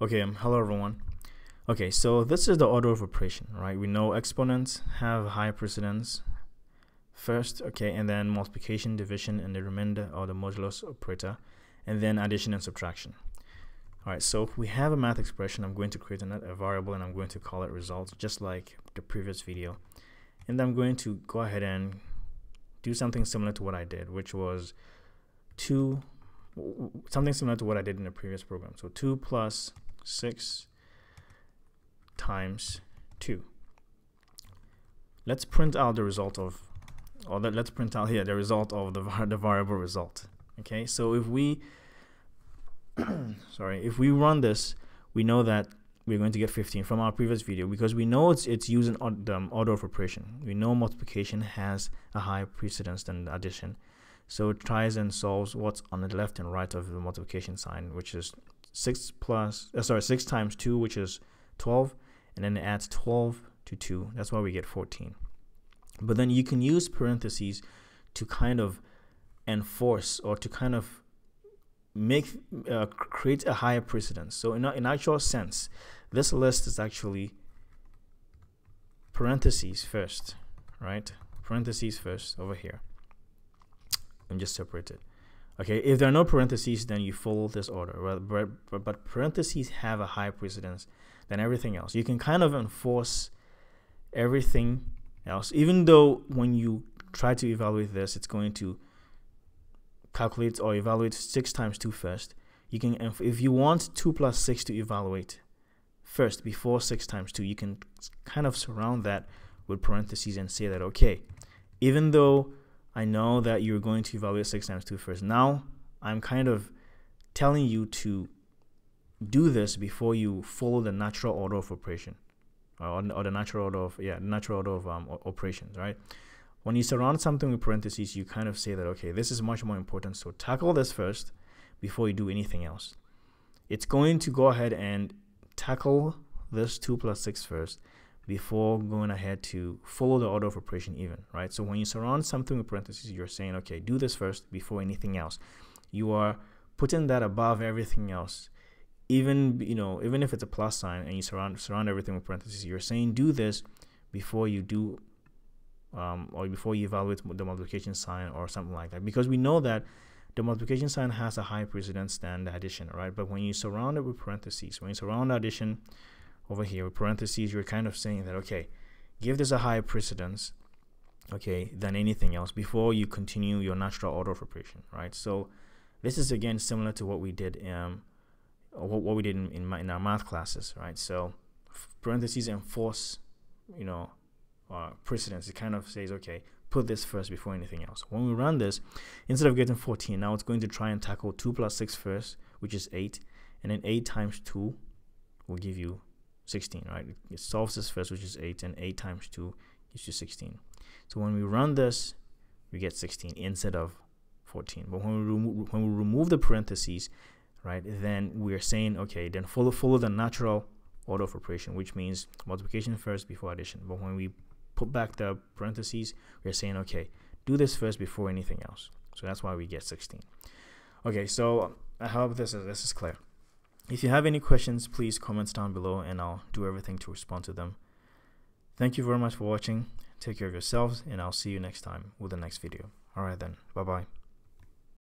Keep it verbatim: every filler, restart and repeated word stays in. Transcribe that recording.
Okay, um, hello everyone. Okay, so this is the order of operation, right? We know exponents have high precedence first, okay, and then multiplication, division, and the remainder, or the modulus operator, and then addition and subtraction. All right, so if we have a math expression, I'm going to create a, a variable, and I'm going to call it results, just like the previous video. And I'm going to go ahead and do something similar to what I did, which was two, something similar to what I did in the previous program. So two plus six times two. Let's print out the result of, or that let's print out here the result of the, the variable result. Okay, so if we sorry if we run this, we know that we're going to get fifteen from our previous video, because we know it's it's using the um, order of operation. We know multiplication has a higher precedence than addition, so it tries and solves what's on the left and right of the multiplication sign, which is six plus uh, sorry six times two, which is twelve, and then it adds twelve to two. That's why we get fourteen. But then you can use parentheses to kind of enforce, or to kind of make uh, create a higher precedence. So in, in actual sense, this list is actually parentheses first, right? Parentheses first over here, and just separate it. Okay, if there are no parentheses, then you follow this order, but, but parentheses have a higher precedence than everything else. You can kind of enforce everything else, even though when you try to evaluate this, it's going to calculate or evaluate six times two first. You can, if you want two plus six to evaluate first before six times two, you can kind of surround that with parentheses and say that, okay, even though I know that you're going to evaluate six times two first, now I'm kind of telling you to do this before you follow the natural order of operation, or, or the natural order of yeah natural order of um, operations, right? When you surround something with parentheses, you kind of say that, okay, this is much more important, so tackle this first before you do anything else. It's going to go ahead and tackle this two plus six first before going ahead to follow the order of operation even, right? So when you surround something with parentheses, you're saying, okay, do this first before anything else. You are putting that above everything else. Even, you know, even if it's a plus sign and you surround surround everything with parentheses, you're saying do this before you do Um, or before you evaluate the multiplication sign or something like that, because we know that the multiplication sign has a higher precedence than the addition, right? But when you surround it with parentheses, when you surround addition over here with parentheses, you're kind of saying that, okay, give this a higher precedence, okay, than anything else before you continue your natural order of operation, right? So this is again similar to what we did, um, what, what we did in, in, my, in our math classes, right? So parentheses enforce, you know, Uh, precedence. It kind of says, okay, put this first before anything else. When we run this, instead of getting fourteen, now it's going to try and tackle two plus six first, which is eight, and then eight times two will give you sixteen, right? It solves this first, which is eight, and eight times two gives you sixteen. So when we run this, we get sixteen instead of fourteen. But when we, remo when we remove the parentheses, right, then we're saying, okay, then follow follow the natural order of operation, which means multiplication first before addition. But when we put back the parentheses, we're saying, okay, do this first before anything else. So that's why we get sixteen. Okay, so I hope this is this is clear. If you have any questions, please comment down below, and I'll do everything to respond to them. Thank you very much for watching. Take care of yourselves, and I'll see you next time with the next video. All right then, bye bye.